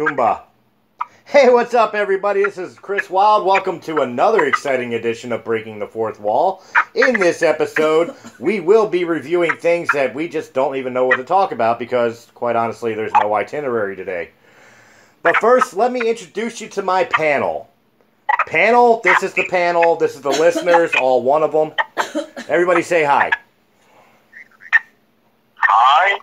Kumba. Hey, what's up, everybody? This is Chris Wylde. Welcome to another exciting edition of Breaking the Fourth Wall. In this episode, we will be reviewing things that we just don't even know what to talk about because, quite honestly, there's no itinerary today. But first, let me introduce you to my panel. Panel, this is the panel. This is the listeners, all one of them. Everybody say hi. Hi.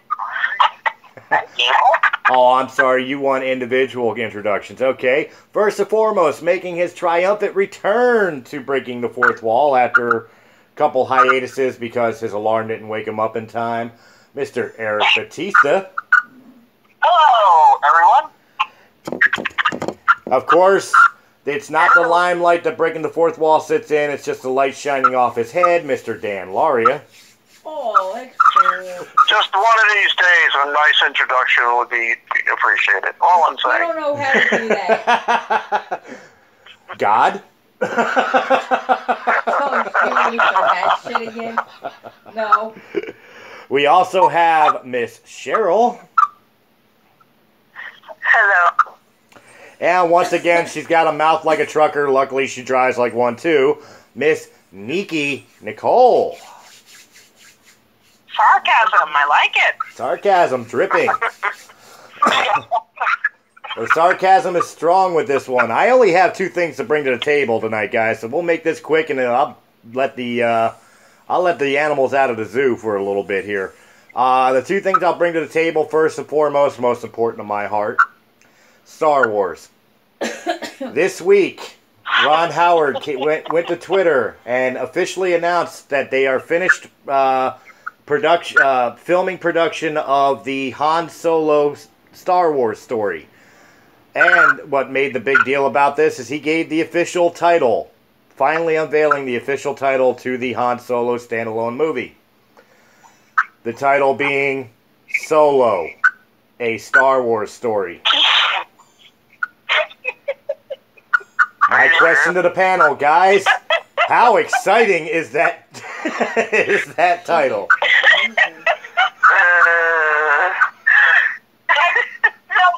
Oh, I'm sorry. You want individual introductions. Okay. First and foremost, making his triumphant return to Breaking the Fourth Wall after a couple hiatuses because his alarm didn't wake him up in time, Mr. Eric Batista. Hello, everyone. Of course, it's not the limelight that Breaking the Fourth Wall sits in. It's just the light shining off his head, Mr. Dan Lauria. Oh, that's cool. Just one of these days, a nice introduction would be appreciated. All I'm saying. I don't know how to do that. God? Don't you for that shit again. No. We also have Miss Cheryl. Hello. And once again, she's got a mouth like a trucker. Luckily, she drives like one, too. Miss Nikki Nicole. Sarcasm, I like it. Sarcasm dripping. The sarcasm is strong with this one. I only have two things to bring to the table tonight, guys, so we'll make this quick, and then I'll let the animals out of the zoo for a little bit here. The two things I'll bring to the table, first and foremost, most important to my heart, Star Wars. This week, Ron Howard went to Twitter and officially announced that they are finished filming production of the Han Solo Star Wars story. And what made the big deal about this is he gave the official title, finally unveiling the official title to the Han Solo standalone movie. The title being Solo, a Star Wars story. My question to the panel, guys, how exciting is that is that title?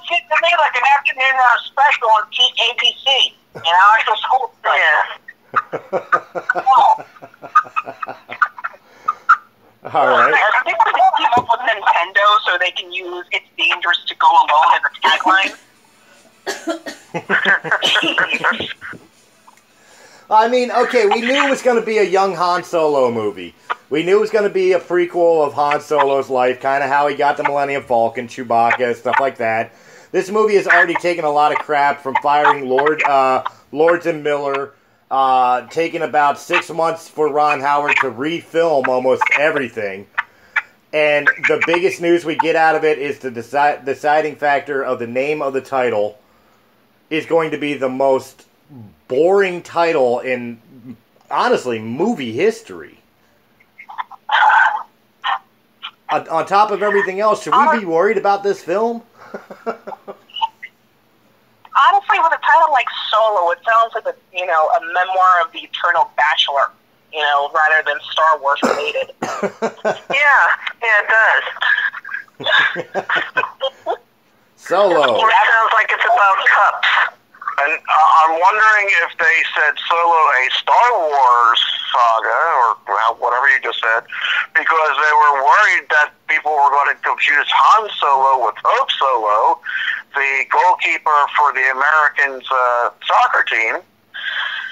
To me, like an afternoon special on ABC, you know, I just hope yeah. All right. I think they came up with Nintendo so they can use "It's Dangerous to Go Alone" as a tagline. I mean, okay, we knew it was going to be a young Han Solo movie. We knew it was going to be a prequel of Han Solo's life, kind of how he got the Millennium Falcon, Chewbacca, stuff like that. This movie has already taken a lot of crap from firing Lords and Miller, taking about 6 months for Ron Howard to refilm almost everything. And the biggest news we get out of it is the deciding factor of the name of the title is going to be the most boring title in, honestly, movie history. On top of everything else, should we be worried about this film? Honestly, with a title like Solo, it sounds like a memoir of the eternal bachelor, you know, rather than Star Wars related. Yeah, it does. Solo. It sounds like it's about cups. And I'm wondering if they said Solo, a Star Wars saga, or whatever you just said, because they were worried that people were going to confuse Han Solo with Hope Solo, the goalkeeper for the Americans' soccer team,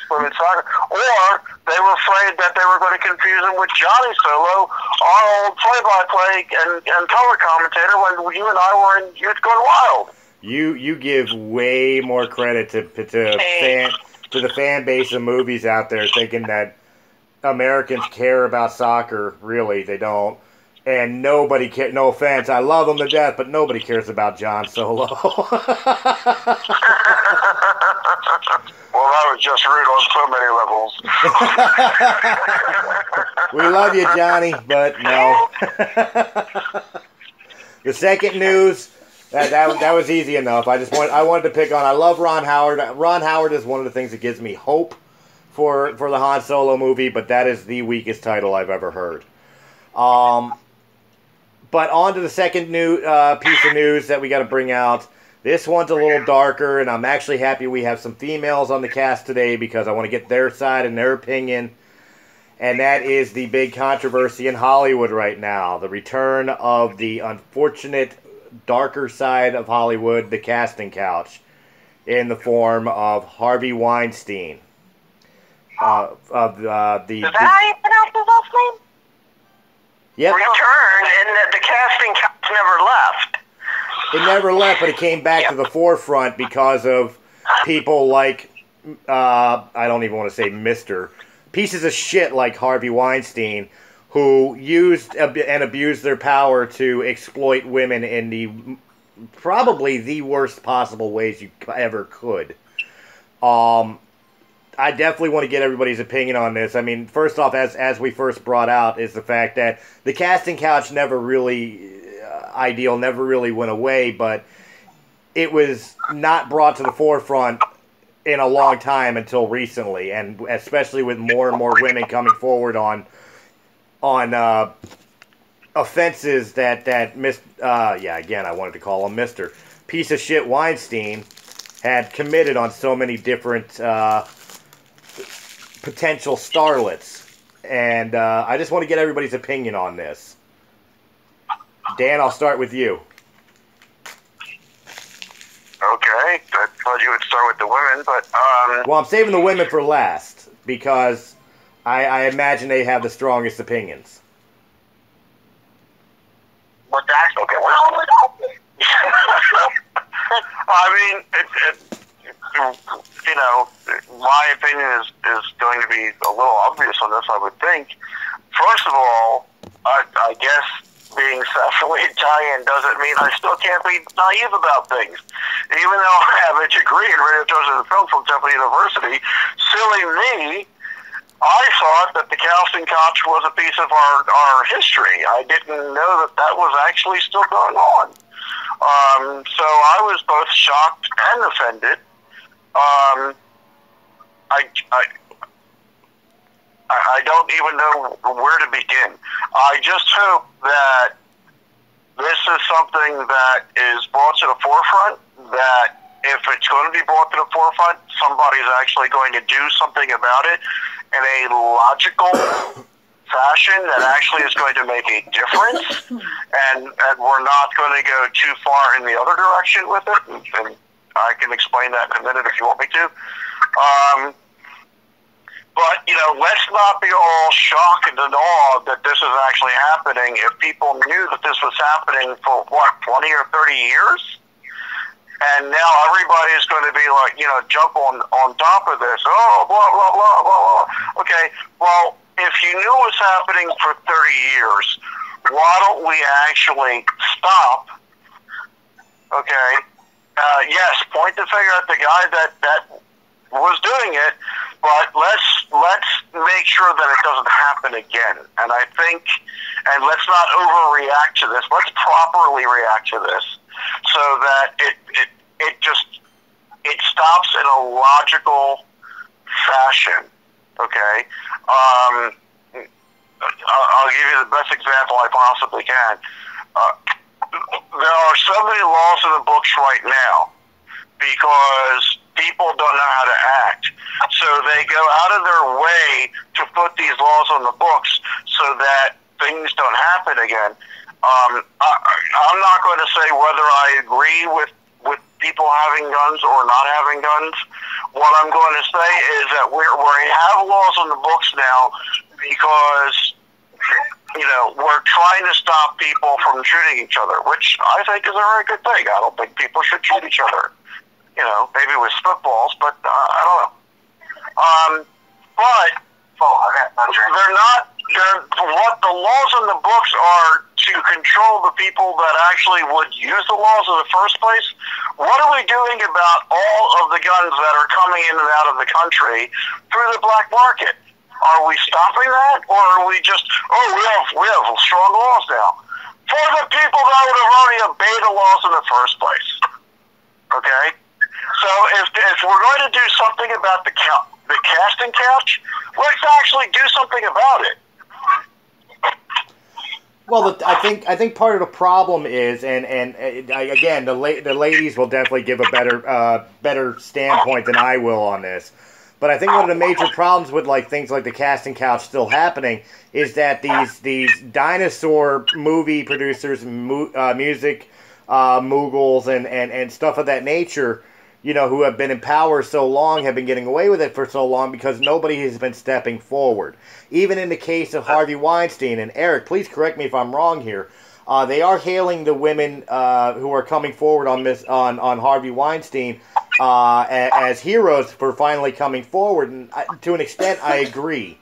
women's soccer, or they were afraid that they were going to confuse him with Johnny Solo, our old play-by-play and color commentator when you and I were in Youth Gone Wild. You give way more credit to the fan base of movies out there thinking that Americans care about soccer. Really, they don't. And nobody cares. No offense, I love them to death, but nobody cares about John Solo. Well, that was just rude on so many levels. We love you, Johnny, but no. The second news. That was easy enough. I wanted to pick on. I love Ron Howard. Ron Howard is one of the things that gives me hope for the Han Solo movie, but that is the weakest title I've ever heard. But on to the second new piece of news that we got to bring out. This one's a little darker, and I'm actually happy we have some females on the cast today because I want to get their side and their opinion. And that is the big controversy in Hollywood right now. The return of the unfortunate darker side of Hollywood, the casting couch, in the form of Harvey Weinstein. Is that how you pronounce his last name? Yep. Return, and the casting couch never left. It never left, but it came back to the forefront because of people like, I don't even want to say Mr., pieces of shit like Harvey Weinstein, who used and abused their power to exploit women in the probably the worst possible ways you ever could. I definitely want to get everybody's opinion on this. I mean, first off, as we first brought out, is the fact that the casting couch never really, never really went away, but it was not brought to the forefront in a long time until recently, and especially with more and more women coming forward on offenses that I wanted to call him Mr. Piece of Shit Weinstein had committed on so many different potential starlets. And I just want to get everybody's opinion on this. Dan, I'll start with you. Okay, I thought you would start with the women, but... Well, I'm saving the women for last, because I imagine they have the strongest opinions. Well, that's okay. I mean, you know, my opinion is going to be a little obvious on this, I would think. First of all, I guess... being sexually Italian doesn't mean I still can't be naive about things. Even though I have a degree in radio television and film from Temple University, silly me, I thought that the casting couch was a piece of our history. I didn't know that was actually still going on. So I was both shocked and offended. I don't even know where to begin. I just hope that this is something that is brought to the forefront, that if it's going to be brought to the forefront, somebody's actually going to do something about it in a logical fashion that actually is going to make a difference, and we're not going to go too far in the other direction with it. And I can explain that in a minute if you want me to. But, you know, let's not be all shocked and awed that this is actually happening. If people knew that this was happening for, what, 20 or 30 years? And now everybody's going to be like, you know, jump on top of this. Oh, blah, blah, blah, blah, blah. Okay, well, if you knew it was happening for 30 years, why don't we actually stop, okay? Yes, point the finger at the guy that was doing it, but let's make sure that it doesn't happen again. And I think, and let's not overreact to this. Let's properly react to this so that it stops in a logical fashion. Okay, I'll give you the best example I possibly can. There are so many laws in the books right now because people don't know how to act. So they go out of their way to put these laws on the books so that things don't happen again. I'm not going to say whether I agree with people having guns or not having guns. What I'm going to say is that we have laws on the books now because, you know, we're trying to stop people from shooting each other, which I think is a very good thing. I don't think people should shoot each other. You know, maybe with spitballs, but I don't know. But what the laws in the books are to control the people that actually would use the laws in the first place. What are we doing about all of the guns that are coming in and out of the country through the black market? Are we stopping that, or are we just, oh, we have strong laws now? For the people that would have already obeyed the laws in the first place. Okay? So if we're going to do something about the casting couch, let's actually do something about it. Well, I think part of the problem is, and again, the ladies will definitely give a better standpoint than I will on this. But I think one of the major problems with like things like the casting couch still happening is that these dinosaur movie producers, music moogles, and stuff of that nature, you know, who have been in power so long, have been getting away with it for so long because nobody has been stepping forward. Even in the case of Harvey Weinstein, and Eric, please correct me if I'm wrong here, they are hailing the women who are coming forward on Harvey Weinstein as heroes for finally coming forward. And to an extent, I agree.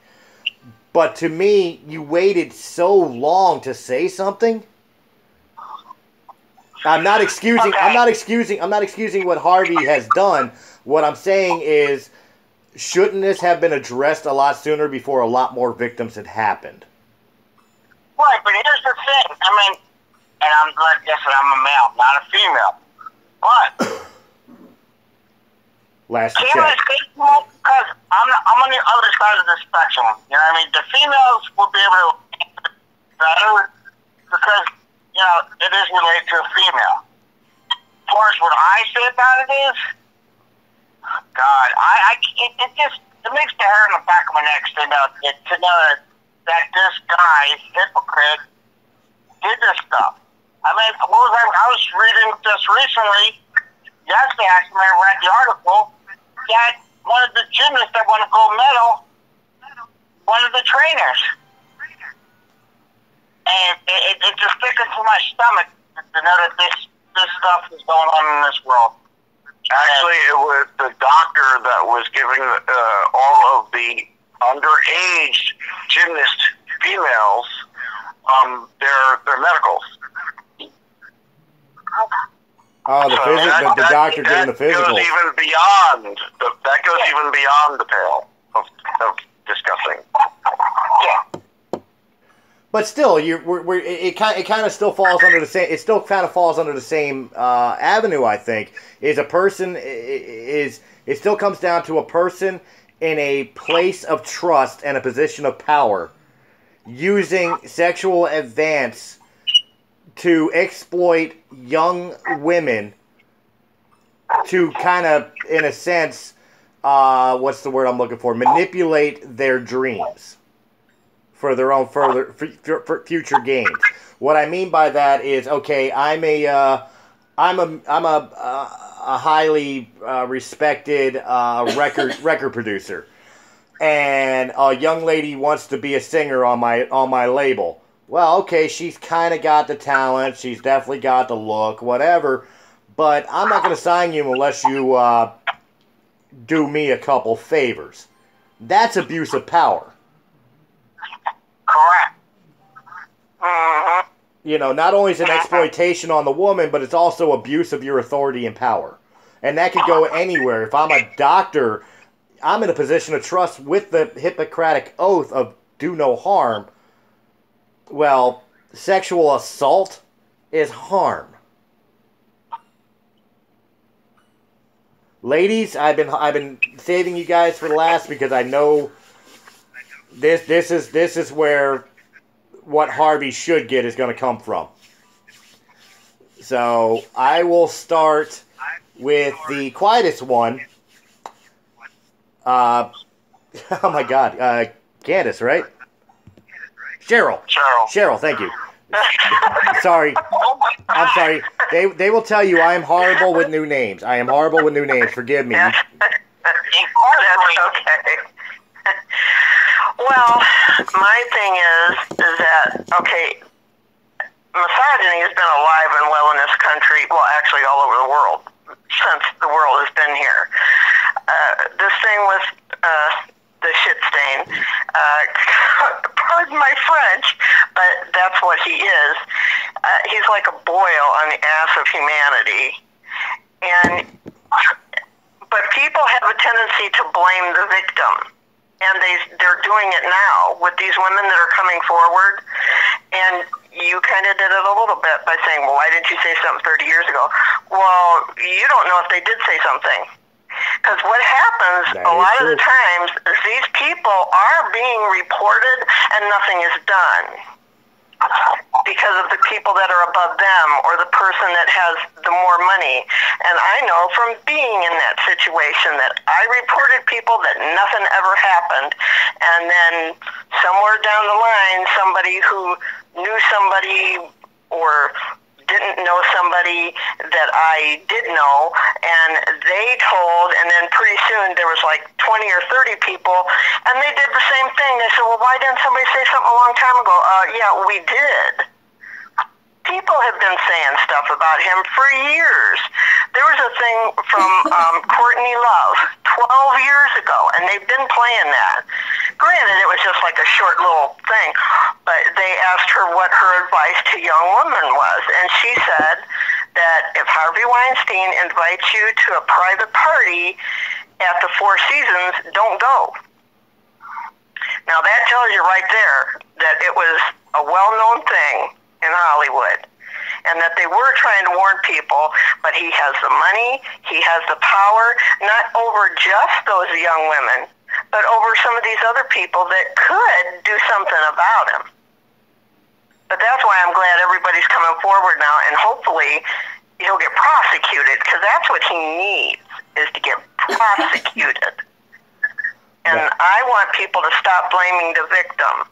But to me, you waited so long to say something. I'm not excusing what Harvey has done. What I'm saying is, shouldn't this have been addressed a lot sooner before a lot more victims had happened? Right, but here's the thing. I mean, and I'm glad, yes, that I'm a male, not a female. But last check, because I'm on the other side of the spectrum. You know what I mean? The females will be able to better because, you know, it is related to a female. Of course, what I say about it is, God, it makes the hair on the back of my neck stand up to know that this guy, hypocrite, did this stuff. I mean, I was reading this recently, yesterday actually, I read the article, that one of the gymnasts that won a gold medal, one of the trainers. And it just sticking to my stomach to know that this stuff is going on in this world. Actually, it was the doctor that was giving all of the underage gymnast females their medicals. Oh, the doctor giving the physical. That goes even beyond the pale of discussing. Yeah. But still, it still kind of falls under the same avenue, I think. It still comes down to a person in a place of trust and a position of power using sexual advance to exploit young women to kind of, in a sense, what's the word I'm looking for? Manipulate their dreams for their own further future gains. What I mean by that is, okay, I'm a highly respected record producer, and a young lady wants to be a singer on my label. Well, okay, she's kind of got the talent, she's definitely got the look, whatever, but I'm not going to sign you unless you do me a couple favors. That's abuse of power. Correct. Mm-hmm. You know, not only is it exploitation on the woman, but it's also abuse of your authority and power. And that could go anywhere. If I'm a doctor, I'm in a position of trust with the Hippocratic Oath of do no harm. Well, sexual assault is harm. Ladies, I've been saving you guys for last because I know this is where what Harvey should get is going to come from. So I will start with the quietest one. Oh my God, Candace, right? Cheryl, thank you. Sorry, I'm sorry. They will tell you I am horrible with new names. Forgive me. Well, my thing is that, okay, misogyny has been alive and well in this country, well, actually all over the world, since the world has been here. This thing with the shit stain, pardon my French, but that's what he is. He's like a boil on the ass of humanity. But people have a tendency to blame the victim. And they're doing it now with these women that are coming forward. And you kind of did it a little bit by saying, well, why didn't you say something 30 years ago? Well, you don't know if they did say something. Because what happens a lot of the times is these people are being reported and nothing is done. because of the people that are above them or the person that has the more money. And I know from being in that situation that I reported people that nothing ever happened. And then somewhere down the line, somebody who knew somebody or didn't know somebody that I did know, and they told, and then pretty soon there was like 20 or 30 people, and they did the same thing. They said, well, why didn't somebody say something a long time ago? Yeah, we did. People have been saying stuff about him for years. There was a thing from Courtney Love 12 years ago, and they've been playing that. Granted, it was just like a short little thing, but they asked her what her advice to young women was, and she said that if Harvey Weinstein invites you to a private party at the Four Seasons, don't go. Now, that tells you right there that it was a well-known thing in Hollywood, and that they were trying to warn people, but he has the money, he has the power, not over just those young women, but over some of these other people that could do something about him. But that's why I'm glad everybody's coming forward now, and hopefully he'll get prosecuted, because that's what he needs, is to get prosecuted. And I want people to stop blaming the victim,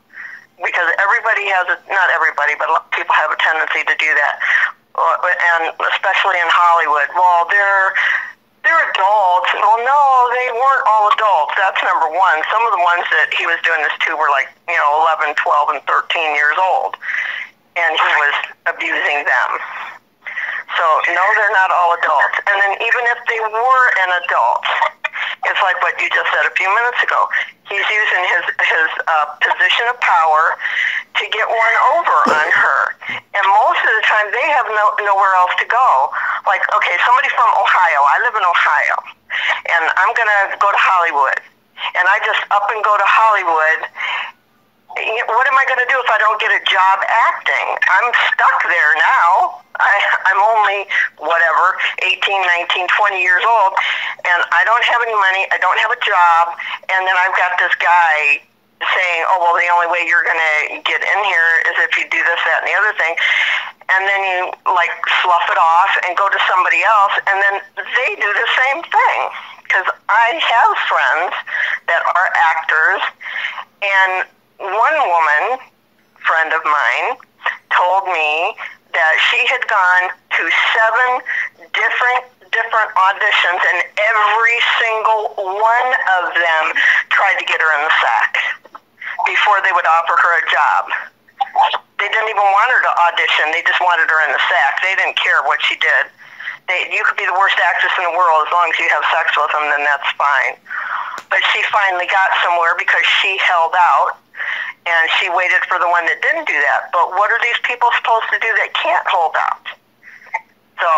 because everybody has, not everybody, but a lot of people have a tendency to do that, and especially in Hollywood. Well, they're adults. Well, no, they weren't all adults. That's number one. Some of the ones that he was doing this to were like, 11, 12, and 13 years old, and he was abusing them. So, no, they're not all adults. And then even if they were an adult, it's like what you just said a few minutes ago. He's using his position of power to get one over on her. And most of the time, they have nowhere else to go. Like, okay, somebody from Ohio. I live in Ohio, and I'm going to go to Hollywood. And I just up and go to Hollywood. What am I going to do if I don't get a job acting? I'm stuck there now. I'm only, 18, 19, 20 years old, and I don't have any money, I don't have a job, and then I've got this guy saying, oh, well, the only way you're going to get in here is if you do this, that, and the other thing, and then you, slough it off and go to somebody else, and then they do the same thing, because I have friends that are actors, and one woman, friend of mine, told me that she had gone to 7 different auditions, and every single one of them tried to get her in the sack before they would offer her a job. They didn't even want her to audition. They just wanted her in the sack. They didn't care what she did. You could be the worst actress in the world. As long as you have sex with them, then that's fine. But she finally got somewhere because she held out. And she waited for the one that didn't do that. But what are these people supposed to do that can't hold out? So,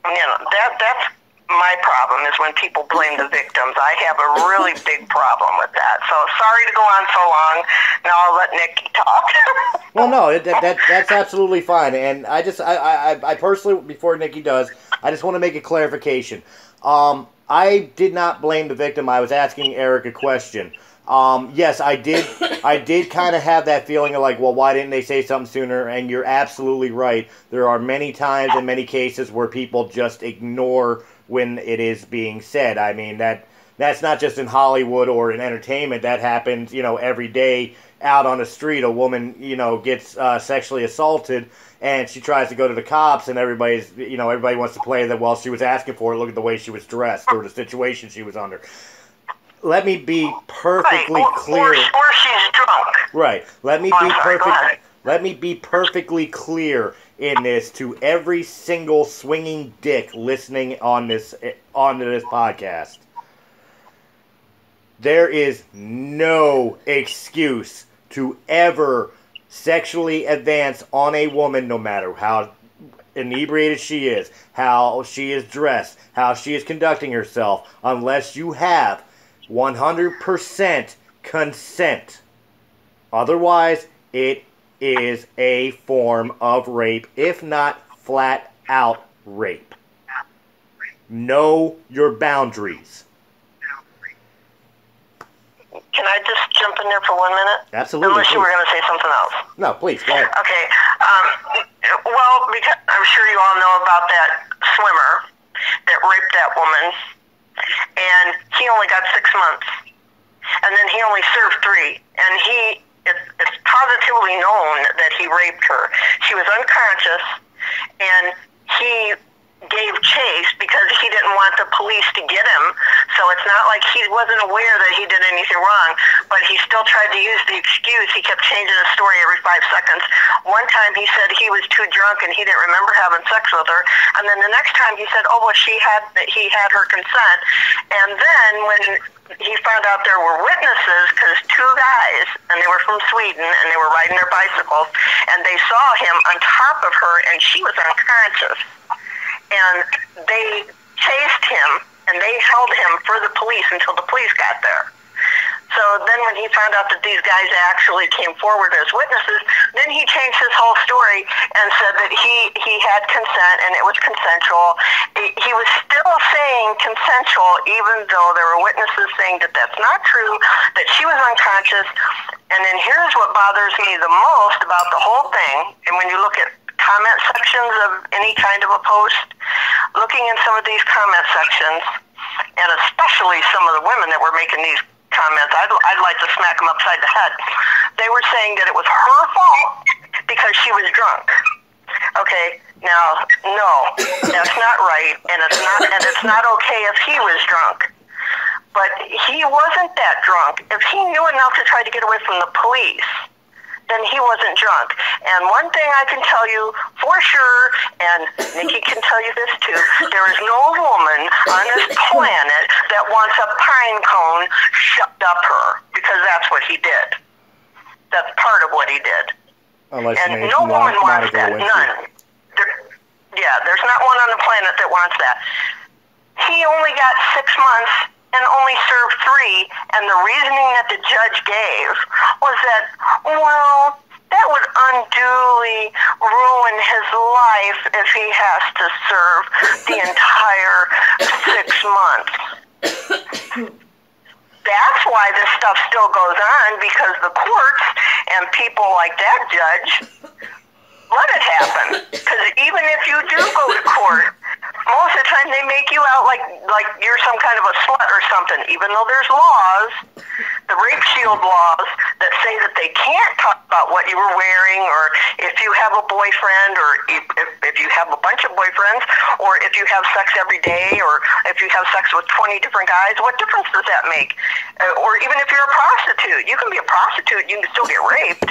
that's my problem, is when people blame the victims. I have a really big problem with that. So, sorry to go on so long. Now I'll let Nikki talk. Well, no, that's absolutely fine. And I personally, before Nikki does, I just want to make a clarification. I did not blame the victim. I was asking Eric a question. Yes, I did kind of have that feeling of like, well, why didn't they say something sooner? And you're absolutely right. There are many times and many cases where people just ignore when it is being said. I mean, that's not just in Hollywood or in entertainment. That happens, every day out on the street. A woman, gets sexually assaulted, and she tries to go to the cops, and everybody wants to play that, well, she was asking for it. Look at the way she was dressed or the situation she was under. Let me be perfectly clear. Or she's drunk. Right. Let me be perfectly clear in this to every single swinging dick listening on this podcast. There is no excuse to ever sexually advance on a woman, no matter how inebriated she is, how she is dressed, how she is conducting herself, unless you have 100% consent. Otherwise, it is a form of rape, if not flat out rape. Know your boundaries. Can I just jump in there for 1 minute? Absolutely. Unless you were going to say something else. No, please, go ahead. Okay. Well, because I'm sure you all know about that swimmer that raped that woman, and he only got 6 months, and then he only served 3, and it's positively known that he raped her. She was unconscious, and he gave chase because he didn't want the police to get him. So it's not like he wasn't aware that he did anything wrong, but he still tried to use the excuse. He kept changing his story every 5 seconds. One time he said he was too drunk and he didn't remember having sex with her, and then the next time he said, oh, well, he had her consent. And then when he found out there were witnesses, because 2 guys, and they were from Sweden, and they were riding their bicycles, and they saw him on top of her, and she was unconscious. And they chased him, and they held him for the police until the police got there. So then when he found out that these guys actually came forward as witnesses, then he changed his whole story and said that he had consent and it was consensual. He was still saying consensual, even though there were witnesses saying that that's not true, that she was unconscious. And then here's what bothers me the most about the whole thing. And when you look at comment sections of any kind of a post, looking in some of these comment sections, and especially some of the women that were making these comments, I'd like to smack them upside the head. They were saying that it was her fault because she was drunk. Okay, now, no, that's not right, and it's not okay if he was drunk. But he wasn't that drunk. If he knew enough to try to get away from the police, then he wasn't drunk. And one thing I can tell you for sure, and Nikki can tell you this too, there is no woman on this planet that wants a pine cone shoved up her, because that's what he did. That's part of what he did. Unless and no woman wants that. None. There's not one on the planet that wants that. He only got 6 months and only served 3, and the reasoning that the judge gave was that, well, that would unduly ruin his life if he has to serve the entire 6 months. That's why this stuff still goes on, because the courts and people like that judge let it happen. Because even if you do go to court, most of the time they make you out like you're some kind of a slut or something, even though there's laws, the rape shield laws, that say that they can't talk about what you were wearing, or if you have a boyfriend, or if you have a bunch of boyfriends, or if you have sex every day, or if you have sex with 20 different guys, what difference does that make? Or even if you're a prostitute, you can be a prostitute, you can still get raped.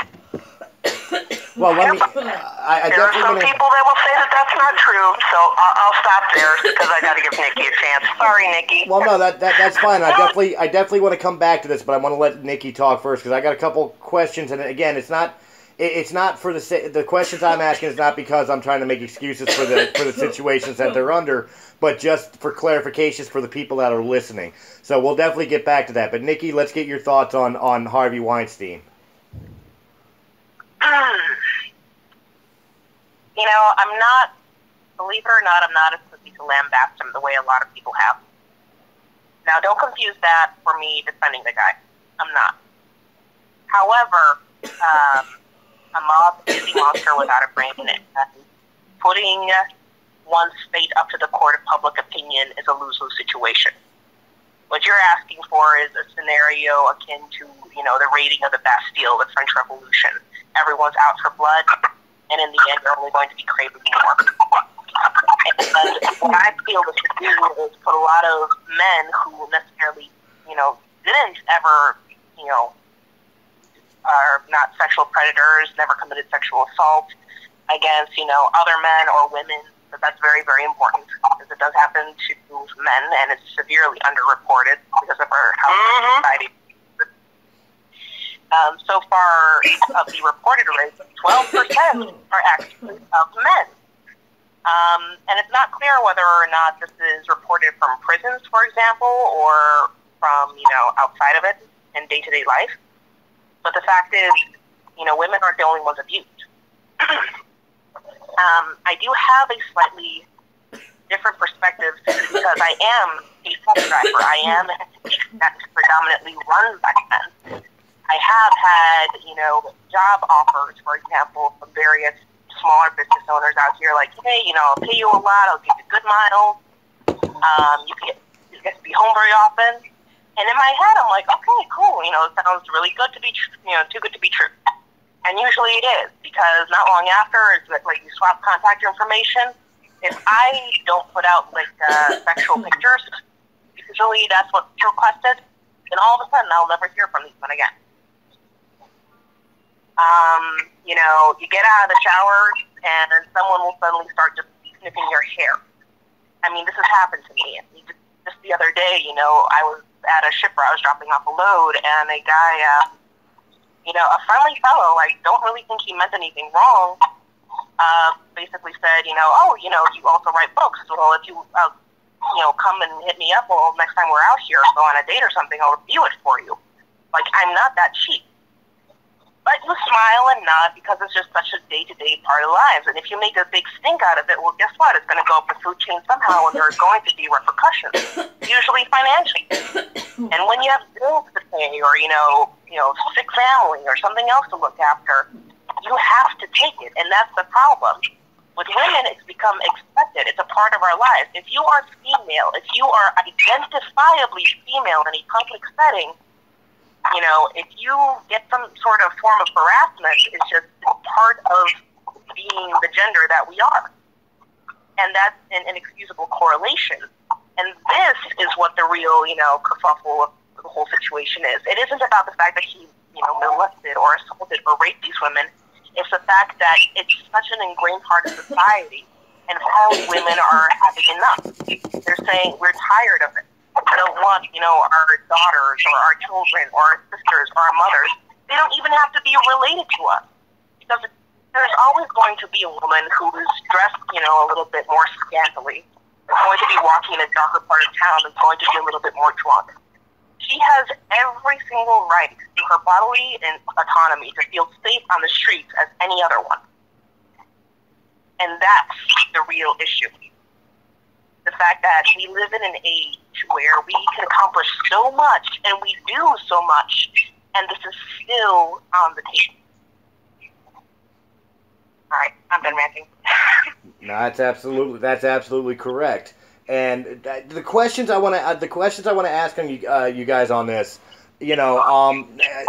Well, there are some people that will say that that's not true, so I'll stop there because I got to give Nikki a chance. Sorry, Nikki. Well, no, that's fine. I definitely want to come back to this, but I want to let Nikki talk first because I got a couple questions, and again, it's not for the questions I'm asking is not because I'm trying to make excuses for the situations that they're under, but just for clarifications for the people that are listening. So we'll definitely get back to that. But Nikki, let's get your thoughts on Harvey Weinstein. You know, believe it or not, I'm not as quickly to lambast him the way a lot of people have. Now, don't confuse that for me defending the guy. I'm not. However, a mob is a monster without a brain in it. Putting one's fate up to the court of public opinion is a lose-lose situation. What you're asking for is a scenario akin to, you know, the raiding of the Bastille, the French Revolution. Everyone's out for blood, and in the end, you're only going to be craving more. And what I feel this would do is put a lot of men who necessarily, you know, didn't ever, you know, are not sexual predators, never committed sexual assault against, you know, other men or women. But that's very, very important, because it does happen to men, and it's severely underreported because of our health society. So far, of the reported rates, 12% are actually of men. And it's not clear whether or not this is reported from prisons, for example, or from, you know, outside of it in day-to-day life. But the fact is, you know, women aren't the only ones abused. I do have a slightly different perspectives, because I am a film driver. I am a situation that's predominantly run by men. I have had, you know, job offers, for example, from various smaller business owners out here, like, hey, you know, I'll pay you a lot, I'll give you good miles, you get to be home very often. And in my head, I'm like, okay, cool, you know, it sounds really good to be, too good to be true. And usually it is, because not long after, it's like you swap contact information. If I don't put out, like, sexual pictures, usually that's what's requested, and all of a sudden I'll never hear from these men again. You know, you get out of the shower, and then someone will suddenly start just sniffing your hair. I mean, this has happened to me. Just the other day, you know, I was at a shipper, I was dropping off a load, and a guy, you know, a friendly fellow, I don't really think he meant anything wrong, basically said, you know, oh, you know, you also write books, well, if you, you know, come and hit me up, well, next time we're out here, go on a date or something, I'll review it for you. Like, I'm not that cheap. But you smile and nod because it's just such a day-to-day part of lives, and if you make a big stink out of it, well, guess what? It's going to go up the food chain somehow, and there are going to be repercussions, usually financially. And when you have bills to pay, or, you know, sick family, or something else to look after, you have to take it, and that's the problem. With women, it's become expected. It's a part of our lives. If you are female, if you are identifiably female in a public setting, you know, if you get some sort of form of harassment, it's just part of being the gender that we are. And that's an inexcusable correlation. And this is what the real, you know, kerfuffle of the whole situation is. It isn't about the fact that he, you know, molested or assaulted or raped these women. It's the fact that it's such an ingrained part of society and how women are having enough. They're saying, we're tired of it. We don't want, you know, our daughters or our children or our sisters or our mothers. They don't even have to be related to us. Because there's always going to be a woman who's dressed, you know, a little bit more scantily. Is going to be walking in a darker part of town and going to be a little bit more drunk. She has every single right to her bodily and autonomy to feel safe on the streets as any other one. And that's the real issue. The fact that we live in an age where we can accomplish so much and we do so much, and this is still on the table. All right, I'm done ranting. No, that's absolutely correct. And the questions I want to ask on you guys on this, you know,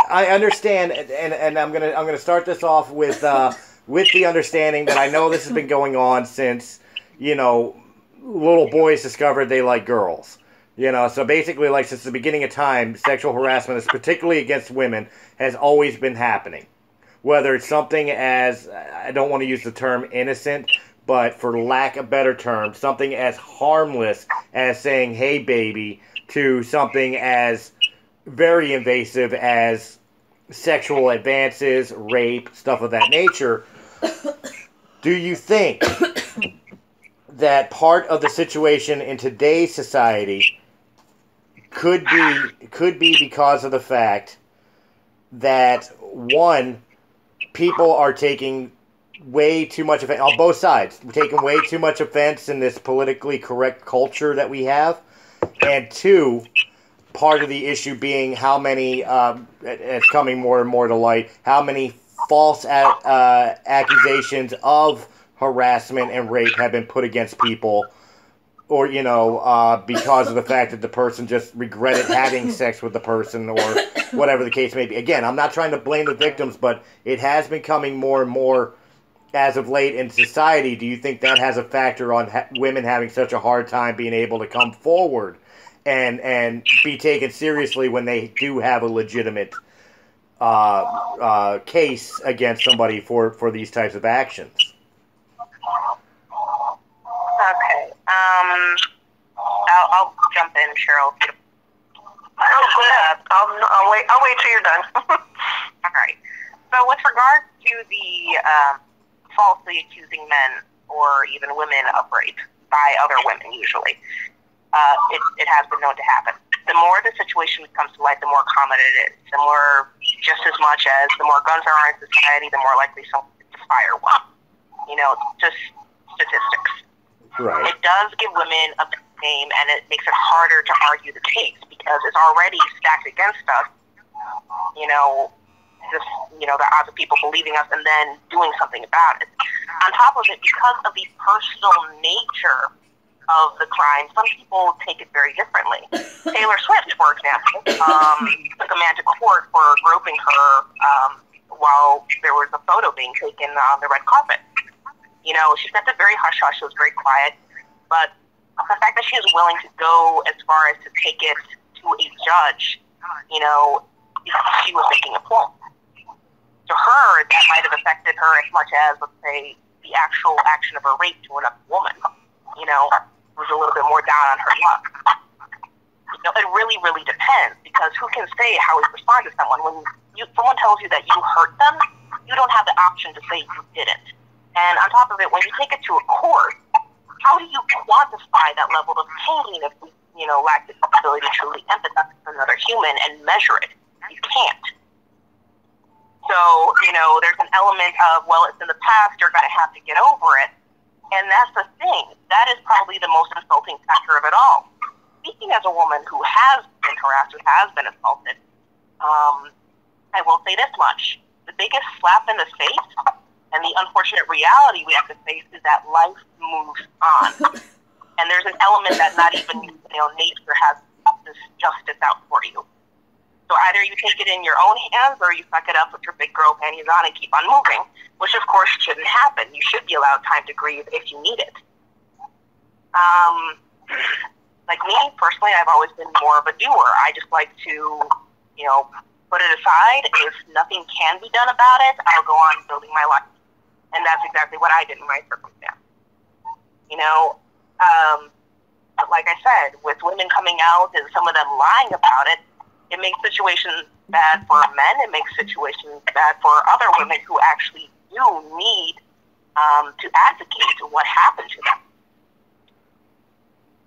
I understand, and I'm gonna start this off with the understanding that I know this has been going on since, you know, little boys discovered they like girls. You know, so basically, like, since the beginning of time, sexual harassment, particularly against women, has always been happening. Whether it's something as, I don't want to use the term innocent, but for lack of better term, something as harmless as saying, hey, baby, to something as very invasive as sexual advances, rape, stuff of that nature. Do you think that part of the situation in today's society could be because of the fact that, one, people are taking way too much offense on both sides, taking way too much offense in this politically correct culture that we have, and two, part of the issue being how many, it's coming more and more to light, how many false accusations of harassment and rape have been put against people, or, you know, because of the fact that the person just regretted having sex with the person or whatever the case may be. Again, I'm not trying to blame the victims, but it has been coming more and more as of late in society. Do you think that has a factor on women having such a hard time being able to come forward and be taken seriously when they do have a legitimate case against somebody for these types of actions? Okay, I'll jump in, Cheryl. Oh, good. I'll wait till you're done. All right. So with regard to the falsely accusing men or even women of rape by other women, usually, it has been known to happen. The more the situation comes to light, the more common it is. The more, just as much as the more guns there are in society, the more likely someone to fire one. You know, just statistics. Right. It does give women a bad name, and it makes it harder to argue the case because it's already stacked against us. You know, just, you know, the odds of people believing us and then doing something about it. On top of it, because of the personal nature of the crime, some people take it very differently. Taylor Swift, for example, took a man to court for groping her while there was a photo being taken on the red carpet. You know, she kept it very hush-hush. She was very quiet. But the fact that she was willing to go as far as to take it to a judge, you know, she was making a point. To her, that might have affected her as much as, let's say, the actual action of her rape to another woman. You know, was a little bit more down on her luck. You know, it really, really depends, because who can say how we respond to someone? When someone tells you that you hurt them, you don't have the option to say you didn't. And on top of it, when you take it to a court, how do you quantify that level of pain if we, you know, lack the ability to truly empathize with another human and measure it? You can't. So, you know, there's an element of, well, it's in the past, you're going to have to get over it. And that's the thing. That is probably the most insulting factor of it all. Speaking as a woman who has been harassed, who has been assaulted, I will say this much. The biggest slap in the face and the unfortunate reality we have to face is that life moves on. And there's an element that not even, you know, nature has this justice out for you. So either you take it in your own hands or you suck it up with your big girl panties on and keep on moving, which of course shouldn't happen. You should be allowed time to grieve if you need it. Like me, personally, I've always been more of a doer. I just like to, you know, put it aside. If nothing can be done about it, I'll go on building my life. And that's exactly what I did in my circumstance. You know, but like I said, with women coming out and some of them lying about it, it makes situations bad for men. It makes situations bad for other women who actually do need to advocate for what happened to them.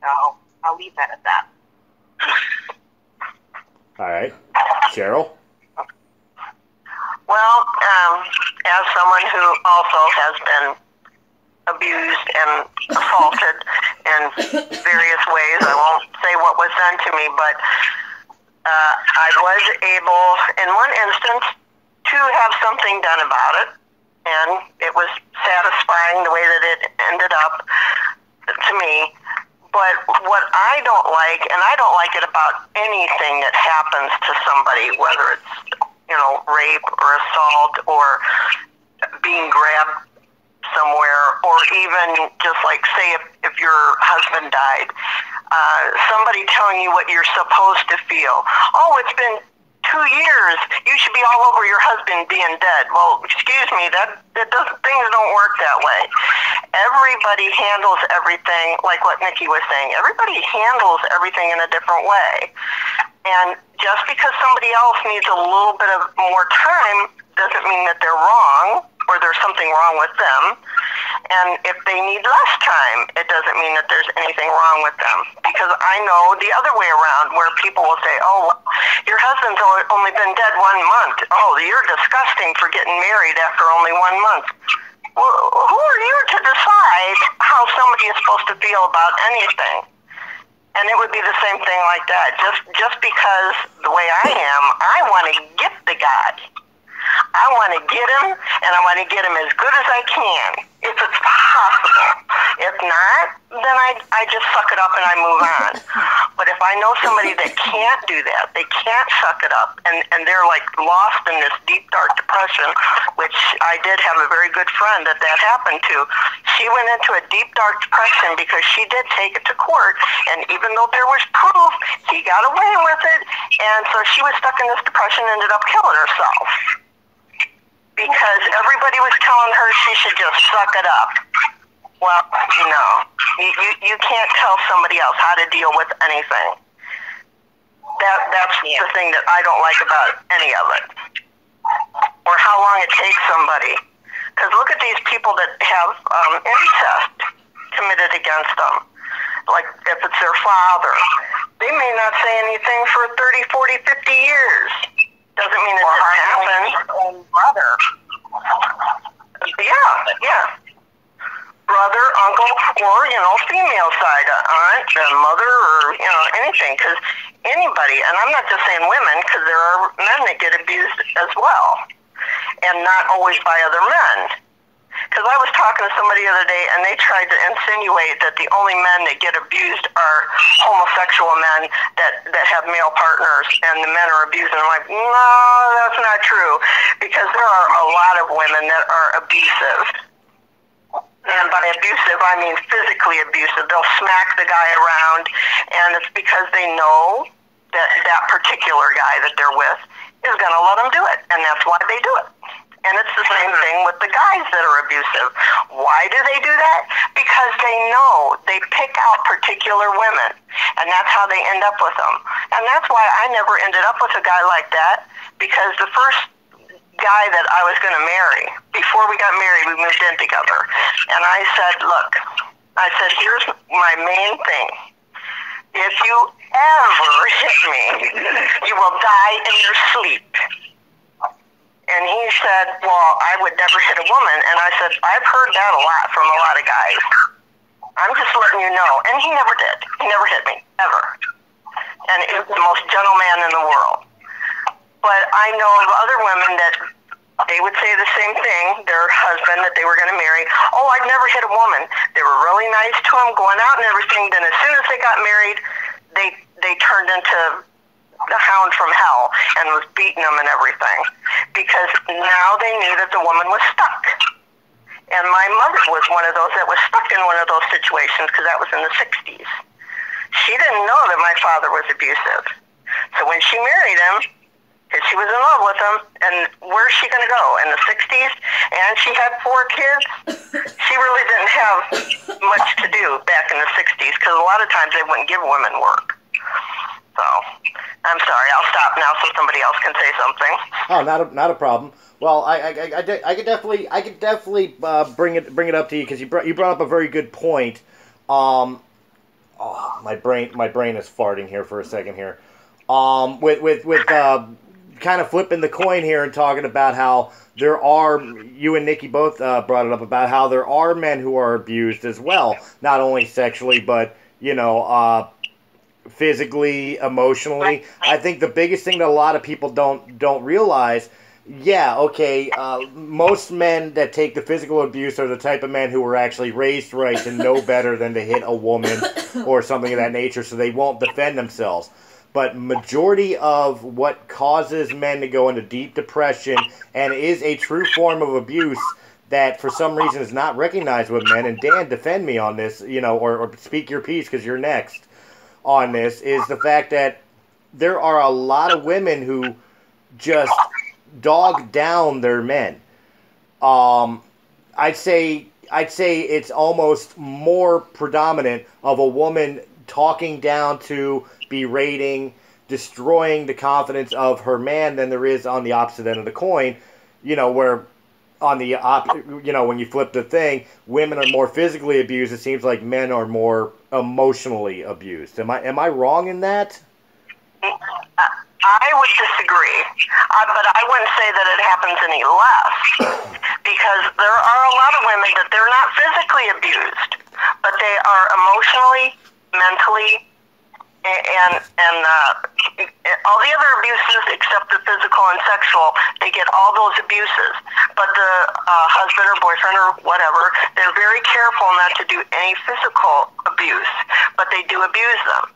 So I'll leave that at that. All right. Cheryl? Well, as someone who also has been abused and assaulted in various ways, I won't say what was done to me, but I was able, in one instance, to have something done about it, and it was satisfying the way that it ended up to me. But what I don't like, and I don't like it about anything that happens to somebody, whether it's, you know, rape or assault or being grabbed somewhere, or even just like, say, if your husband died, somebody telling you what you're supposed to feel. Oh, it's been 2 years. You should be all over your husband being dead. Well, excuse me, things don't work that way. Everybody handles everything, like what Nikki was saying. Everybody handles everything in a different way. And just because somebody else needs a little bit of more time doesn't mean that they're wrong or there's something wrong with them. And if they need less time, it doesn't mean that there's anything wrong with them. Because I know the other way around, where people will say, oh, your husband's only been dead 1 month. Oh, you're disgusting for getting married after only 1 month. Well, who are you to decide how somebody is supposed to feel about anything? And it would be the same thing like that. Just because the way I am, I want to get the guy. I want to get him, and I want to get him as good as I can, if it's possible. If not, then I just suck it up and I move on. But if I know somebody that can't do that, they can't suck it up, and they're like lost in this deep, dark depression, which I did have a very good friend that happened to. She went into a deep, dark depression because she did take it to court, and even though there was proof, he got away with it, and so she was stuck in this depression and ended up killing herself. Because everybody was telling her she should just suck it up. Well, no. You can't tell somebody else how to deal with anything. That's the thing that I don't like about any of it. Or how long it takes somebody. Because look at these people that have incest committed against them. Like if it's their father. They may not say anything for 30, 40, 50 years. Doesn't mean it didn't happen. Or her own brother. Yeah. brother, uncle, or, you know, female side, aunt, mother, or, you know, anything. Because anybody, and I'm not just saying women, because there are men that get abused as well, and not always by other men. Because I was talking to somebody the other day, and they tried to insinuate that the only men that get abused are homosexual men that have male partners, and the men are abused. And I'm like, no, that's not true, because there are a lot of women that are abusive. And by abusive, I mean physically abusive. They'll smack the guy around, and it's because they know that that particular guy that they're with is going to let them do it, and that's why they do it. And it's the same thing with the guys that are abusive. Why do they do that? Because they know they pick out particular women, and that's how they end up with them. And that's why I never ended up with a guy like that, because the first guy that I was going to marry, before we got married, we moved in together. And I said, look, I said, here's my main thing. If you ever hit me, you will die in your sleep. And he said, well, I would never hit a woman. And I said, I've heard that a lot from a lot of guys. I'm just letting you know. And he never did. He never hit me, ever. And he was the most gentle man in the world. But I know of other women that they would say the same thing, their husband that they were going to marry. Oh, I've never hit a woman. They were really nice to him, going out and everything. Then as soon as they got married, they turned into the hound from hell and was beating them and everything, because now they knew that the woman was stuck. And my mother was one of those that was stuck in one of those situations, because that was in the 60s. She didn't know that my father was abusive. So when she married him, because she was in love with him, and where's she going to go? In the 60s? And she had 4 kids? She really didn't have much to do back in the 60s, because a lot of times they wouldn't give women work. So, I'm sorry, I'll stop now so somebody else can say something. Oh, not a problem. Well, I could definitely bring it up to you, because you brought up a very good point. My brain is farting here for a second here. With kind of flipping the coin here and talking about how there are, you and Nikki both brought it up about how there are men who are abused as well, not only sexually, but you know, physically, emotionally. I think the biggest thing that a lot of people don't realize, most men that take the physical abuse are the type of men who were actually raised right to know better than to hit a woman or something of that nature, so they won't defend themselves. But majority of what causes men to go into deep depression and is a true form of abuse that for some reason is not recognized with men, and Dan, defend me on this, you know, or speak your piece because you're next on this, is the fact that there are a lot of women who just dog down their men. I'd say it's almost more predominant of a woman talking down to, berating, destroying the confidence of her man than there is on the opposite end of the coin, you know, where on the when you flip the thing, women are more physically abused. It seems like men are more emotionally abused. Am I wrong in that? I would disagree, but I wouldn't say that it happens any less, because there are a lot of women that they're not physically abused, but they are emotionally, mentally, and all the other abuses except the physical and sexual. They get all those abuses, but the husband or boyfriend or whatever, they're very careful not to do any physical abuse, but they do abuse them.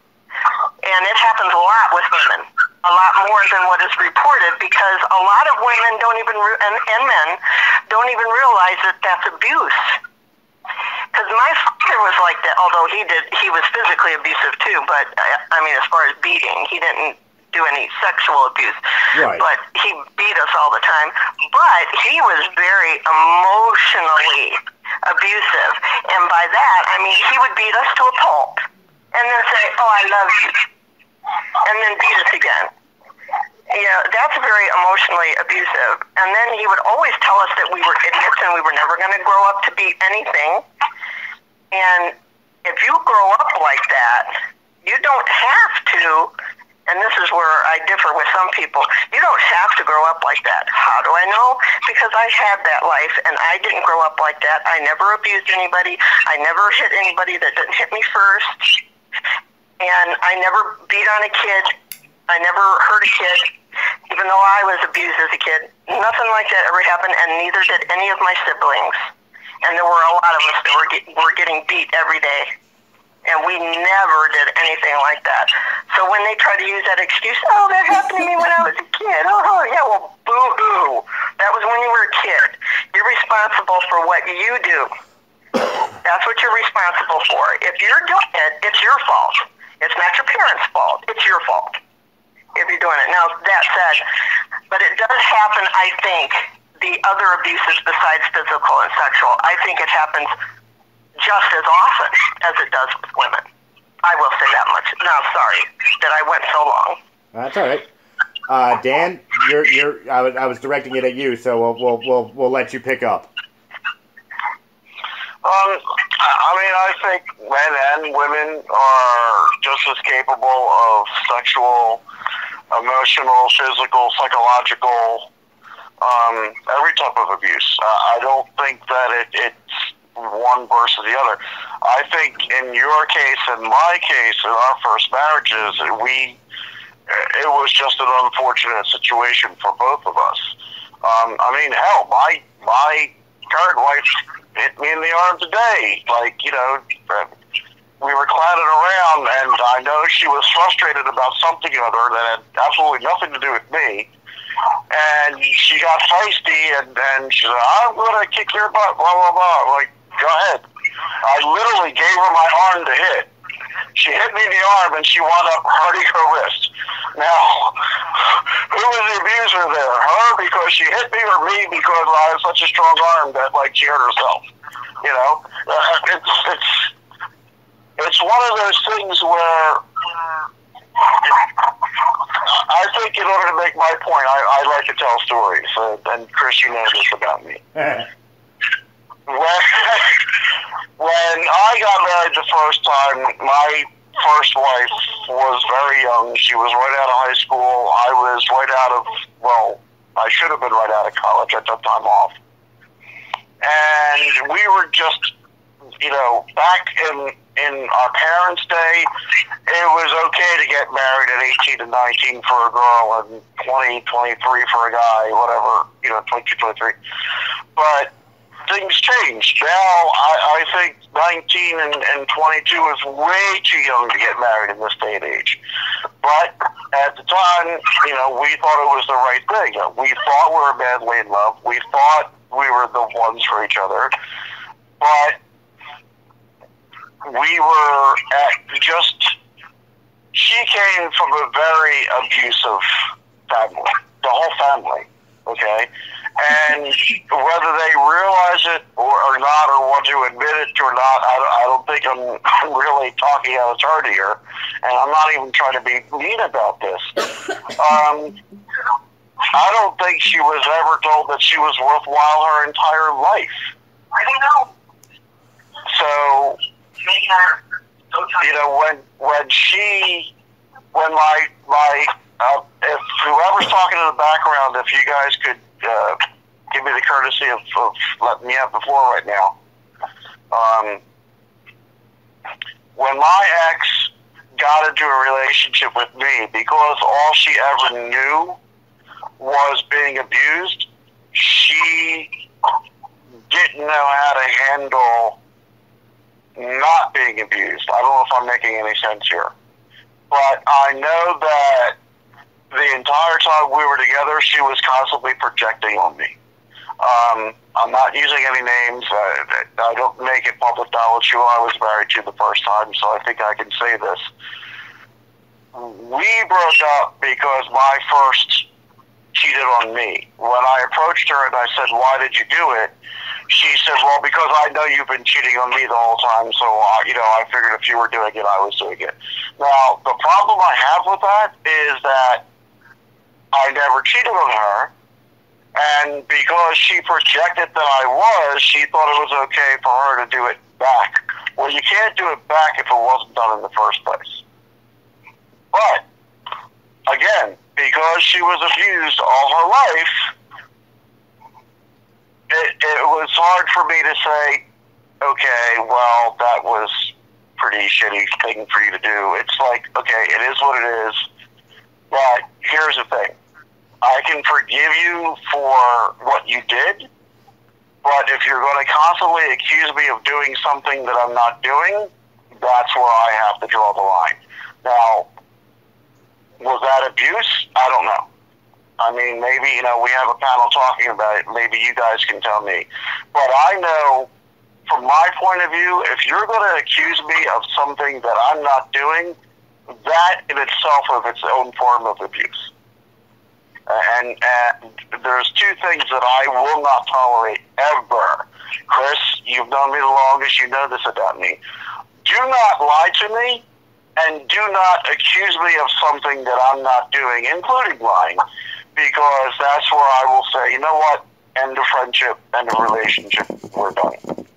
And it happens a lot with women, a lot more than what is reported, because a lot of women don't even and men don't even realize that that's abuse. Because my father was like that, although he was physically abusive too, but I mean, as far as beating, he didn't do any sexual abuse, right. But he beat us all the time. But he was very emotionally abusive, and by that, I mean, he would beat us to a pulp, and then say, oh, I love you, and then beat us again. Yeah, that's very emotionally abusive. And then he would always tell us that we were idiots and we were never going to grow up to be anything. And if you grow up like that, you don't have to and this is where I differ with some people, you don't have to grow up like that. How do I know? Because I had that life, and I didn't grow up like that. I never abused anybody. I never hit anybody that didn't hit me first, and I never beat on a kid. I never hurt a kid, even though I was abused as a kid. Nothing like that ever happened, and neither did any of my siblings. And there were a lot of us that were getting beat every day. And we never did anything like that. So when they try to use that excuse, oh, that happened to me when I was a kid. Oh, yeah, well, boo-hoo. That was when you were a kid. You're responsible for what you do. That's what you're responsible for. If you're doing it, it's your fault. It's not your parents' fault. It's your fault if you're doing it. Now, that said, but it does happen, I think, the other abuses besides physical and sexual. I think it happens just as often as it does with women. I will say that much. No, sorry that I went so long. That's all right. Dan, you're. I was directing it at you, so we'll let you pick up. I mean, I think men and women are just as capable of sexual, emotional, physical, psychological, every type of abuse. I don't think that it's one versus the other. I think in your case, in my case, in our first marriages, it was just an unfortunate situation for both of us. I mean, hell, my current wife hit me in the arm today. Like, you know, we were clatting around, and I know she was frustrated about something or other that had absolutely nothing to do with me. And she got feisty, and she said, I'm going to kick your butt, blah, blah, blah. Like, go ahead. I literally gave her my arm to hit. She hit me in the arm, and she wound up hurting her wrist. Now, who was the abuser there? Her because she hit me, or me because I had such a strong arm that, like, she hurt herself? You know? It's one of those things where I think in order to make my point, I like to tell stories. And Chris, you know this about me. When I got married the first time, my first wife was very young. She was right out of high school. I was right out of, well, I should have been right out of college. I took time off. And we were just, you know, back in our parents' day, it was okay to get married at 18 to 19 for a girl and 20, 23 for a guy, whatever, you know, 22, 23. But things changed. Now, I think 19 and 22 is way too young to get married in this day and age. But at the time, you know, we thought it was the right thing. We thought we were madly in love. We thought we were the ones for each other. But we were at just, she came from a very abusive family, the whole family, okay? And whether they realize it or not, or want to admit it or not, I don't think I'm really talking out of turn here, and I'm not even trying to be mean about this. I don't think she was ever told that she was worthwhile her entire life. I don't know. So, you know, when if whoever's talking in the background, if you guys could give me the courtesy of letting me have the floor right now. When my ex got into a relationship with me, because all she ever knew was being abused, she didn't know how to handle not being abused. I don't know if I'm making any sense here. But I know that the entire time we were together, she was constantly projecting on me. I'm not using any names. I don't make it public knowledge who I was married to the first time, so I think I can say this. We broke up because my first cheated on me. When I approached her and I said, why did you do it? She said, well, because I know you've been cheating on me the whole time, so, you know, I figured if you were doing it, I was doing it. Now, the problem I have with that is that I never cheated on her, and because she projected that I was, she thought it was okay for her to do it back. Well, you can't do it back if it wasn't done in the first place. But again, because she was abused all her life, it was hard for me to say, okay, well, that was pretty shitty thing for you to do. It's like, okay, it is what it is. But here's the thing. I can forgive you for what you did, but if you're going to constantly accuse me of doing something that I'm not doing, that's where I have to draw the line. Now, was that abuse? I don't know. I mean, maybe, you know, we have a panel talking about it. Maybe you guys can tell me. But I know, from my point of view, if you're going to accuse me of something that I'm not doing, that in itself is its own form of abuse. And there's two things that I will not tolerate ever. Chris, you've known me the longest. You know this about me. Do not lie to me, and do not accuse me of something that I'm not doing, including lying, because that's where I will say, you know what, end of friendship, end of relationship, we're done.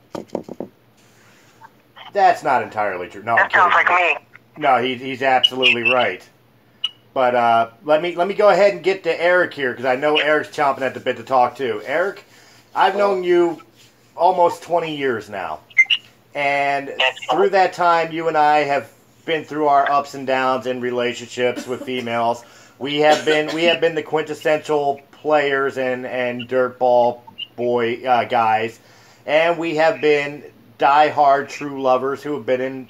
That's not entirely true. No, that sounds like me. No, he's absolutely right. But let me go ahead and get to Eric here, because I know Eric's chomping at the bit to talk to. Eric, I've known you almost 20 years now. And through that time, you and I have been through our ups and downs in relationships with females. We have been the quintessential players and dirtball boy guys, and we have been diehard true lovers who have been in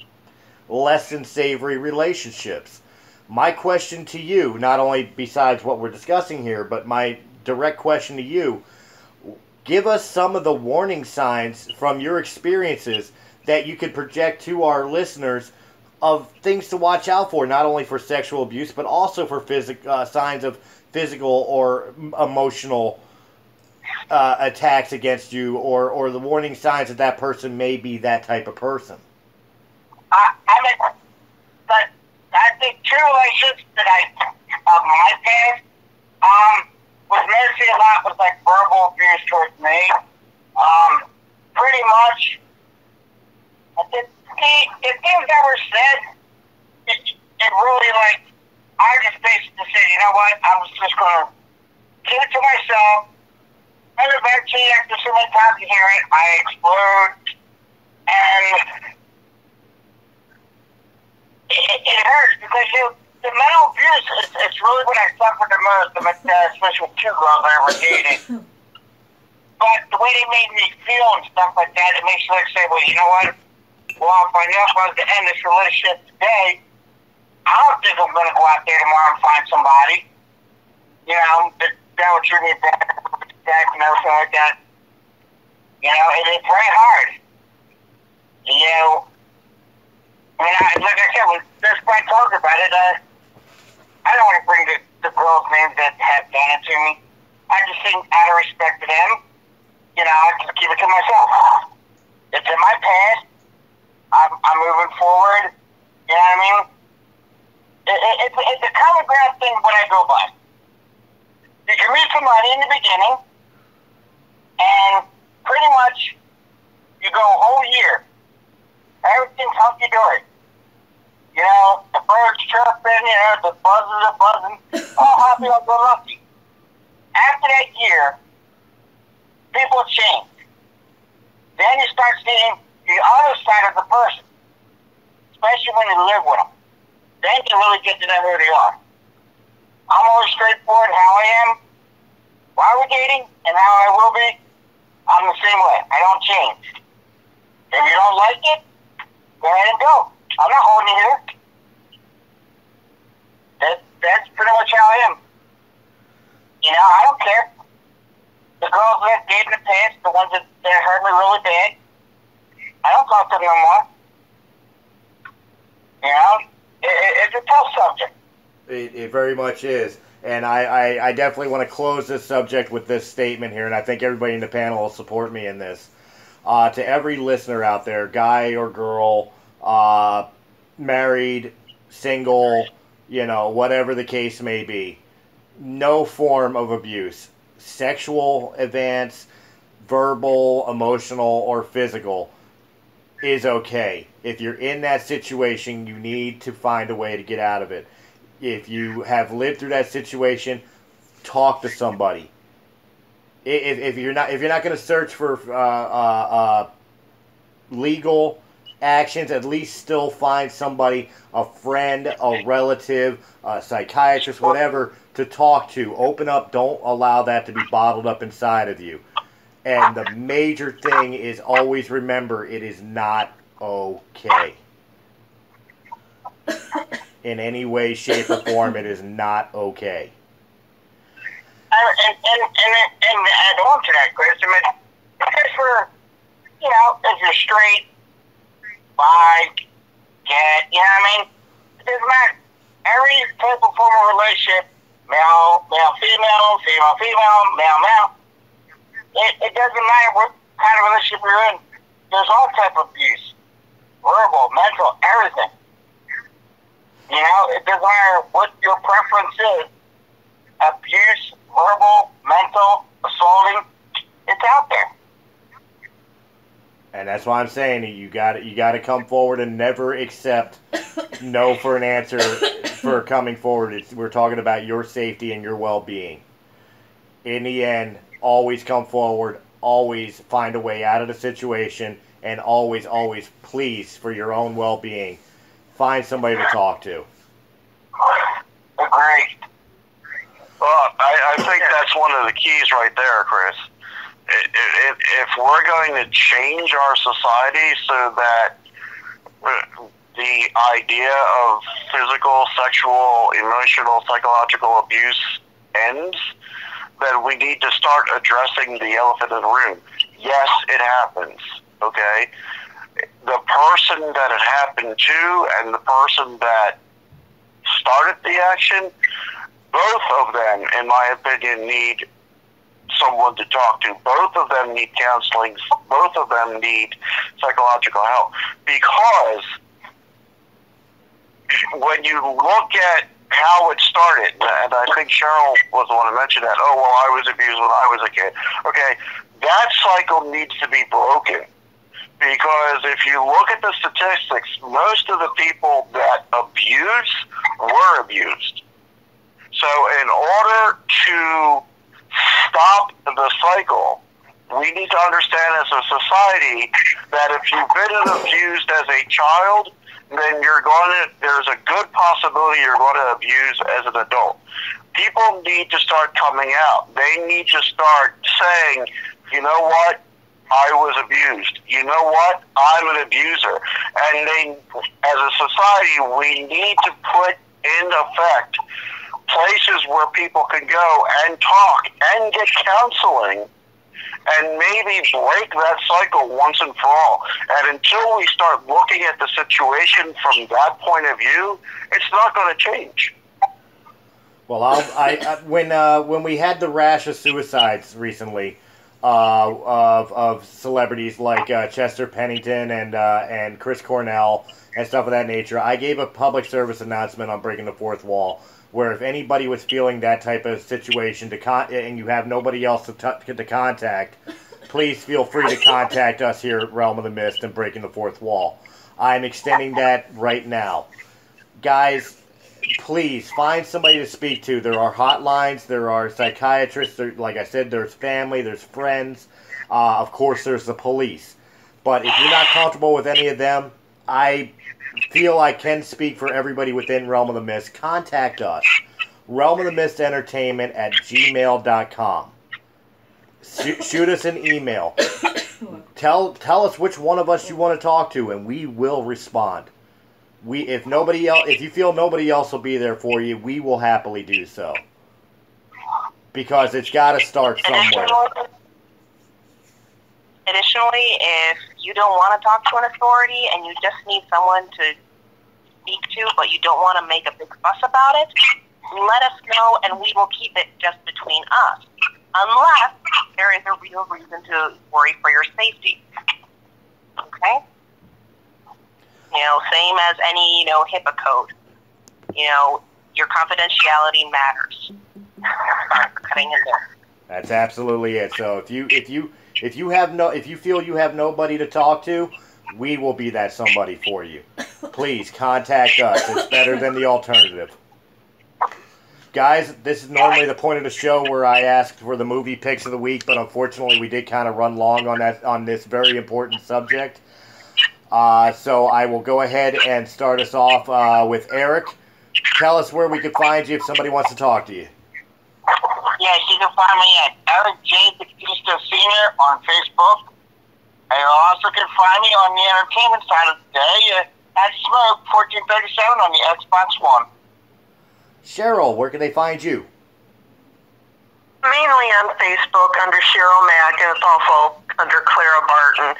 less than savory relationships. My question to you, not only besides what we're discussing here, but my direct question to you, give us some of the warning signs from your experiences that you could project to our listeners of things to watch out for, not only for sexual abuse, but also for signs of physical or emotional attacks against you, or the warning signs that that person may be that type of person. I think two relationships that my parents was missing a lot was like verbal abuse towards me. Pretty much, the things that were said, it really like, I just basically said, you know what, I'm just going to keep it to myself. And eventually, after so many times to hear it, I explode. And It hurts because the mental abuse it's really what I suffered the most, especially with two girls I ever dated. But the way they made me feel and stuff like that, it makes you like say, well, you know what? Well, if I know if I was to end this relationship today, I don't think I'm going to go out there tomorrow and find somebody. You know, that would treat me back and everything like that. You know, and it's very hard. You know, like I said, that's why I talked about it. I don't want to bring the girls' names that have done it to me. I just think out of respect to them, you know, I just keep it to myself. It's in my past. I'm moving forward. You know what I mean? It's a common ground thing what I go by. You can meet somebody in the beginning, and pretty much you go a whole year. Everything's hunky-dory. You know, the birds chirping, you know, the buzzers are buzzing. Oh, happy, I'll go lucky. After that year, people change. Then you start seeing the other side of the person, especially when you live with them. Then you really get to know who they are. I'm always straightforward how I am, while we're dating, and how I will be. I'm the same way. I don't change. If you don't like it, go ahead and go. I'm not holding you here. That's pretty much how I am. You know, I don't care. The girls that gave me the past, the ones that hurt me really bad, I don't talk to them no more. You know, it's a tough subject. It very much is. And I definitely want to close this subject with this statement here, and I think everybody in the panel will support me in this. To every listener out there, guy or girl, married, single, you know, whatever the case may be, no form of abuse, sexual advance, verbal, emotional, or physical, is okay. If you're in that situation, you need to find a way to get out of it. If you have lived through that situation, talk to somebody. If you're not going to search for legal actions, at least still find somebody, a friend, a relative, a psychiatrist, whatever, to talk to. Open up. Don't allow that to be bottled up inside of you. And the major thing is always remember it is not okay. In any way, shape, or form, it is not okay. And to add on to that, Chris, I mean, Christopher, you know, if you're straight, bi, gay, you know what I mean? It doesn't matter. Every type of form of relationship, male, male, female, female, female, male, male, it doesn't matter what kind of relationship you're in. There's all type of abuse, verbal, mental, everything. You know, it doesn't matter what your preference is. Abuse, verbal, mental, assaulting, it's out there. And that's why I'm saying you got to come forward and never accept no for an answer for coming forward. We're talking about your safety and your well-being. In the end, always come forward, always find a way out of the situation, and always, always, please, for your own well-being, find somebody to talk to. Great. Well, I think that's one of the keys right there, Chris. If we're going to change our society so that the idea of physical, sexual, emotional, psychological abuse ends, then we need to start addressing the elephant in the room. Yes, it happens, okay? The person that it happened to and the person that started the action, both of them, in my opinion, need someone to talk to. Both of them need counseling. Both of them need psychological help. Because when you look at how it started, and I think Cheryl was the one to mention that, oh, well, I was abused when I was a kid. Okay, that cycle needs to be broken. Because if you look at the statistics, most of the people that abuse were abused. So in order to stop the cycle, we need to understand as a society that if you've been abused as a child, then there's a good possibility you're going to abuse as an adult. People need to start coming out. They need to start saying, you know what? I was abused. You know what? I'm an abuser. And then, as a society, we need to put in effect places where people can go and talk and get counseling and maybe break that cycle once and for all. And until we start looking at the situation from that point of view, it's not going to change. Well, when we had the rash of suicides recently of celebrities like Chester Bennington and Chris Cornell and stuff of that nature, I gave a public service announcement on Breaking the Fourth Wall, where if anybody was feeling that type of situation and you have nobody else to contact, please feel free to contact us here at Realm of the Mist and Breaking the Fourth Wall. I'm extending that right now. Guys, please find somebody to speak to. There are hotlines. There are psychiatrists. Like I said, there's family. There's friends. Of course, there's the police. But if you're not comfortable with any of them, I feel I can speak for everybody within Realm of the Mist. Contact us, realmofthemistentertainment@gmail.com. Shoot us an email. Tell us which one of us you want to talk to, and we will respond. If you feel nobody else will be there for you, we will happily do so, because it's got to start somewhere. Additionally, if you don't want to talk to an authority and you just need someone to speak to, but you don't want to make a big fuss about it, let us know and we will keep it just between us, unless there is a real reason to worry for your safety. Okay? You know, same as any, HIPAA code. You know, your confidentiality matters. Sorry for cutting in there. That's absolutely it. So if you feel you have nobody to talk to, we will be that somebody for you. Please contact us. It's better than the alternative. Guys, this is normally the point of the show where I ask for the movie picks of the week, but unfortunately we did kind of run long on that, on this very important subject. So I will go ahead and start us off with Eric. Tell us where we can find you if somebody wants to talk to you. Yes, you can find me at Eric J. Batista Sr. on Facebook. And you also can find me on the entertainment side of the day at Smoke 1437 on the Xbox One. Cheryl, where can they find you? Mainly on Facebook under Cheryl Mack, and it's also under Clara Barton.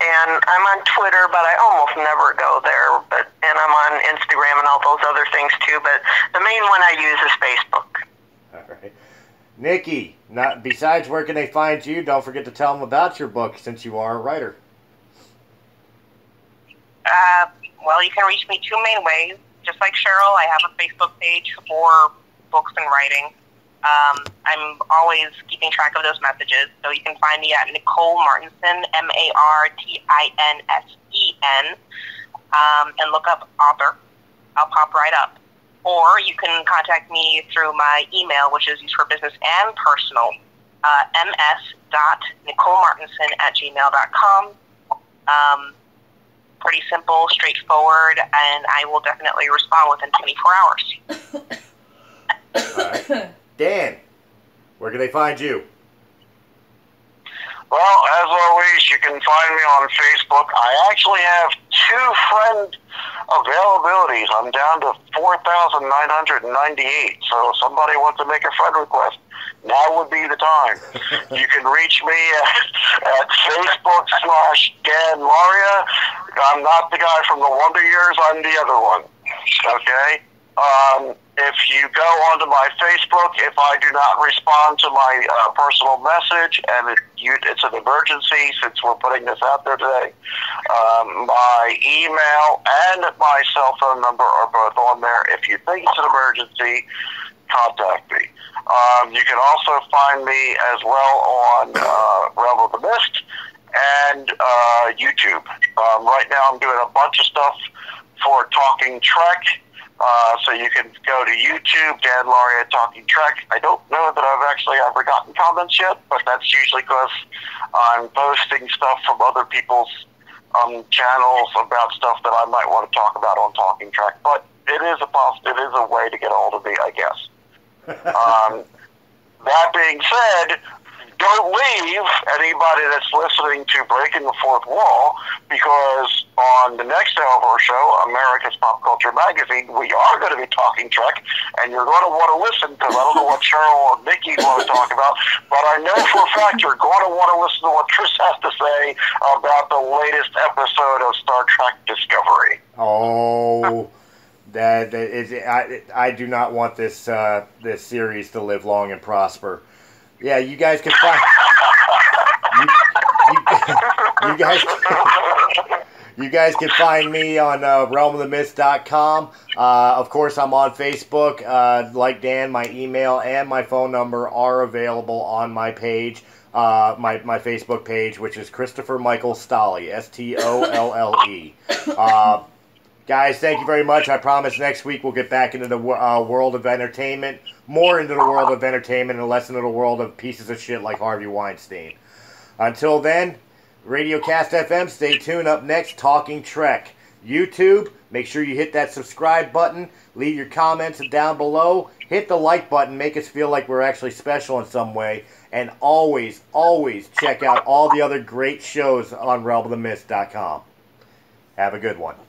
And I'm on Twitter, but I almost never go there. And I'm on Instagram and all those other things too, but the main one I use is Facebook. All right. Nikki, besides where can they find you, don't forget to tell them about your book since you are a writer. Well, you can reach me two main ways. Just like Cheryl, I have a Facebook page for books and writing. I'm always keeping track of those messages, so you can find me at Nicole Martinson, M-A-R-T-I-N-S-E-N, and look up author. I'll pop right up. Or you can contact me through my email, which is used for business and personal, ms.nicolemartinson@gmail.com. Pretty simple, straightforward, and I will definitely respond within 24 hours. All right. Dan, where can they find you? Well, as always, you can find me on Facebook. I actually have two friend availabilities. I'm down to 4,998, so if somebody wants to make a friend request, now would be the time. You can reach me at Facebook/Dan Lauria. I'm not the guy from the Wonder Years. I'm the other one. Okay? If you go onto my Facebook, if I do not respond to my personal message, and it's an emergency since we're putting this out there today, my email and my cell phone number are both on there. If you think it's an emergency, contact me. You can also find me as well on Realm of the Mist and YouTube. Right now I'm doing a bunch of stuff for Talking Trek, so you can go to YouTube, Dan Lauria Talking Trek. I don't know that I've actually ever gotten comments yet, but that's usually because I'm posting stuff from other people's channels about stuff that I might want to talk about on Talking Trek, but it is a way to get a hold of me, I guess. That being said, don't leave, anybody that's listening to Breaking the Fourth Wall, because on the next hour of our show, America's Pop Culture Magazine, we are going to be talking Trek, and you're going to want to listen, because I don't know what Cheryl or Nikki want to talk about, but I know for a fact you're going to want to listen to what Chris has to say about the latest episode of Star Trek Discovery. Oh... I do not want this this series to live long and prosper. Yeah, you guys can find you guys can find me on RealmOfTheMist.com. Of course, I'm on Facebook. Like Dan, my email and my phone number are available on my page, my Facebook page, which is Christopher Michael Stolle, S-T-O-L-L-E. Guys, thank you very much. I promise next week we'll get back into the world of entertainment, more into the world of entertainment and less into the world of pieces of shit like Harvey Weinstein. Until then, Radiocast FM, stay tuned. Up next, Talking Trek. YouTube, make sure you hit that subscribe button. Leave your comments down below. Hit the like button. Make us feel like we're actually special in some way. And always, always check out all the other great shows on RealmOfTheMist.com. Have a good one.